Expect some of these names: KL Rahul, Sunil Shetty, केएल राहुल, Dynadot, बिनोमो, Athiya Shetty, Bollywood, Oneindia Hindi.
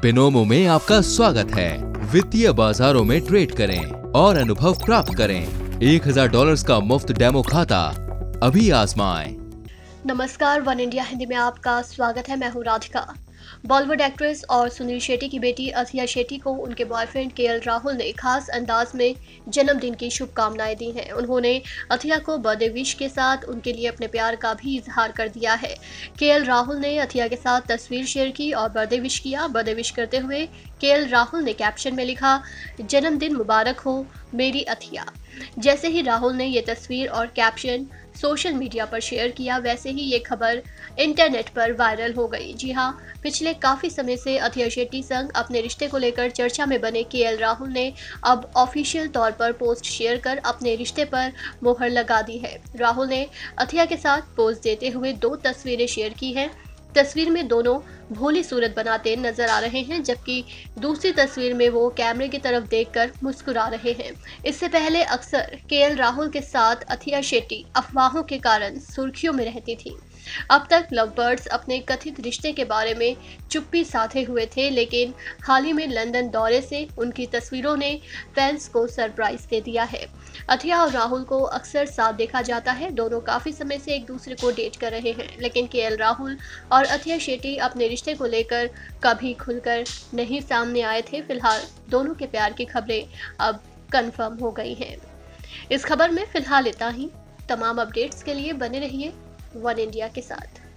बिनोमो में आपका स्वागत है। वित्तीय बाजारों में ट्रेड करें और अनुभव प्राप्त करें। $1000 का मुफ्त डेमो खाता अभी आजमाएं। नमस्कार, वन इंडिया हिंदी में आपका स्वागत है। मैं हूँ राधिका। बॉलीवुड एक्ट्रेस और सुनील शेट्टी की बेटी अथिया शेट्टी को उनके बॉयफ्रेंड केएल राहुल ने खास अंदाज में जन्मदिन की शुभकामनाएं दी हैं। उन्होंने अथिया को बर्थडे विश के साथ उनके लिए अपने प्यार का भी इजहार कर दिया है। केएल राहुल ने अथिया के साथ तस्वीर शेयर की और बर्थडे विश किया। बर्थडे विश करते हुए केएल राहुल ने कैप्शन में लिखा, जन्मदिन मुबारक हो मेरी अथिया। जैसे ही राहुल ने ये तस्वीर और कैप्शन सोशल मीडिया पर शेयर किया, वैसे ही ये खबर इंटरनेट पर वायरल हो गई। जी हाँ, पिछले काफ़ी समय से अथिया शेट्टी संग अपने रिश्ते को लेकर चर्चा में बने केएल राहुल ने अब ऑफिशियल तौर पर पोस्ट शेयर कर अपने रिश्ते पर मोहर लगा दी है। राहुल ने अथिया के साथ पोज देते हुए 2 तस्वीरें शेयर की हैं। तस्वीर में दोनों भोली सूरत बनाते नजर आ रहे हैं, जबकि दूसरी तस्वीर में वो कैमरे की तरफ देखकर मुस्कुरा रहे हैं। इससे पहले अक्सर केएल राहुल के साथ अथिया शेट्टी अफवाहों के कारण सुर्खियों में रहती थी। अब तक लव बर्ड्स अपने कथित रिश्ते के बारे में चुप्पी साधे हुए थे, लेकिन हाल ही में लंदन दौरे से उनकी तस्वीरों ने फैंस को सरप्राइज दे दिया है। अथिया और राहुल को अक्सर साथ देखा जाता है। दोनों काफ़ी समय से एक दूसरे को डेट कर रहे हैं, लेकिन केएल राहुल और अथिया शेट्टी अपने रिश्ते को लेकर कभी खुलकर नहीं सामने आए थे। फिलहाल दोनों के प्यार की खबरें अब कन्फर्म हो गई हैं। इस खबर में फिलहाल इतना ही। तमाम अपडेट्स के लिए बने रहिए वन इंडिया के साथ।